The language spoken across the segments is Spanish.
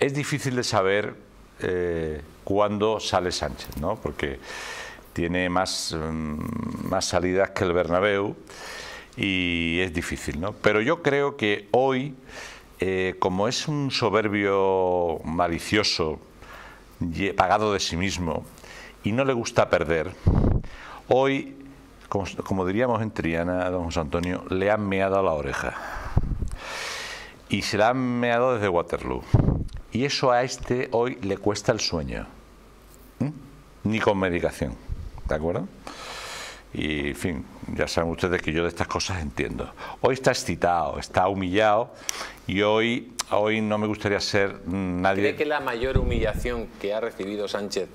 es difícil de saber cuándo sale Sánchez, ¿no? Porque tiene más salidas que el Bernabéu y es difícil, ¿no? Pero yo creo que hoy, como es un soberbio malicioso, pagado de sí mismo y no le gusta perder, hoy, como diríamos en Triana, don José Antonio, le han meado la oreja. Y se la han meado desde Waterloo. Y eso a este hoy le cuesta el sueño. Ni con medicación. ¿De acuerdo? Y, en fin, ya saben ustedes que yo de estas cosas entiendo. Hoy está excitado, está humillado y hoy no me gustaría ser nadie... ¿Cree que la mayor humillación que ha recibido Sánchez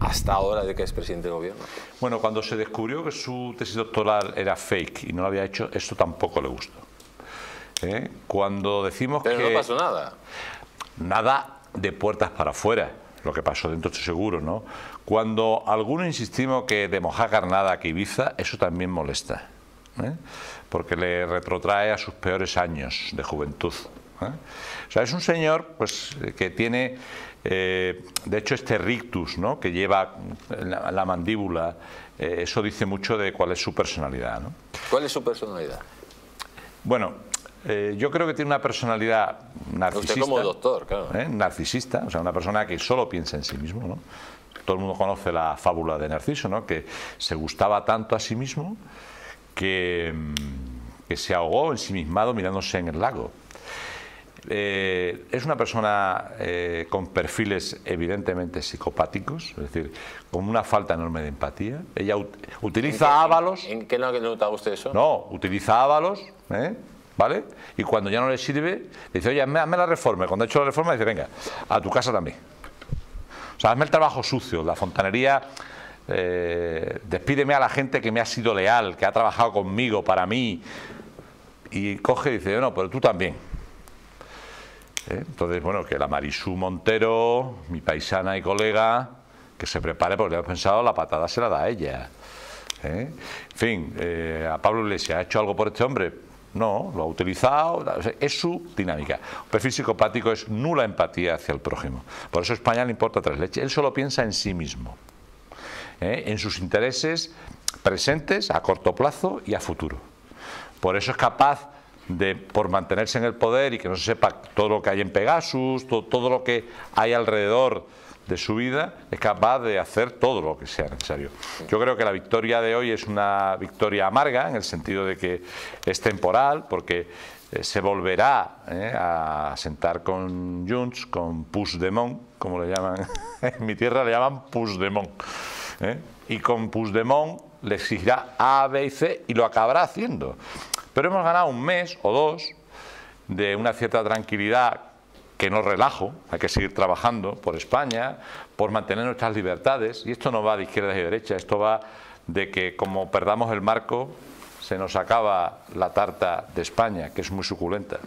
hasta ahora de que es presidente del gobierno? Bueno, cuando se descubrió que su tesis doctoral era fake y no lo había hecho, esto tampoco le gustó. Cuando decimos que... Pero no pasó nada. Nada de puertas para afuera. Lo que pasó dentro estoy seguro, ¿no? Cuando algunos insistimos que de Mojacar nada, que Ibiza, eso también molesta. Porque le retrotrae a sus peores años de juventud. O sea, es un señor pues que tiene... de hecho, este rictus, ¿no?, que lleva la mandíbula, eso dice mucho de cuál es su personalidad, ¿no? ¿Cuál es su personalidad? Bueno... yo creo que tiene una personalidad narcisista. Usted como doctor, claro. Narcisista, o sea, una persona que solo piensa en sí mismo, ¿no? Todo el mundo conoce la fábula de Narciso, ¿no? Que se gustaba tanto a sí mismo que se ahogó ensimismado mirándose en el lago. Es una persona con perfiles evidentemente psicopáticos, es decir, con una falta enorme de empatía. Ella utiliza Ávalos... ¿En qué no nota usted eso? No, utiliza Ávalos, ¿vale? Y cuando ya no le sirve, le dice, oye, hazme la reforma. Cuando ha hecho la reforma, dice, venga, a tu casa también. O sea, hazme el trabajo sucio, la fontanería, despídeme a la gente que me ha sido leal, que ha trabajado conmigo, para mí. Y coge y dice, no, pero tú también. Entonces, bueno, que la Marisu Montero, mi paisana y colega, que se prepare porque le hemos pensado, la patada se la da a ella. En fin, a Pablo Iglesias, ¿ha hecho algo por este hombre? No, lo ha utilizado, es su dinámica. Un perfil psicopático es nula empatía hacia el prójimo. Por eso a España le importa tres leches. Él solo piensa en sí mismo, en sus intereses presentes, a corto plazo y a futuro. Por eso es capaz de, por mantenerse en el poder y que no se sepa todo lo que hay en Pegasus, todo lo que hay alrededor de su vida, es capaz de hacer todo lo que sea necesario. Yo creo que la victoria de hoy es una victoria amarga, en el sentido de que es temporal, porque se volverá a sentar con Junts, con Puigdemont, como le llaman, en mi tierra le llaman Puigdemont, y con Puigdemont le exigirá A, B y C, y lo acabará haciendo. Pero hemos ganado un mes o dos de una cierta tranquilidad, que no relajo, hay que seguir trabajando por España, por mantener nuestras libertades, y esto no va de izquierdas y derechas, esto va de que como perdamos el marco, se nos acaba la tarta de España, que es muy suculenta.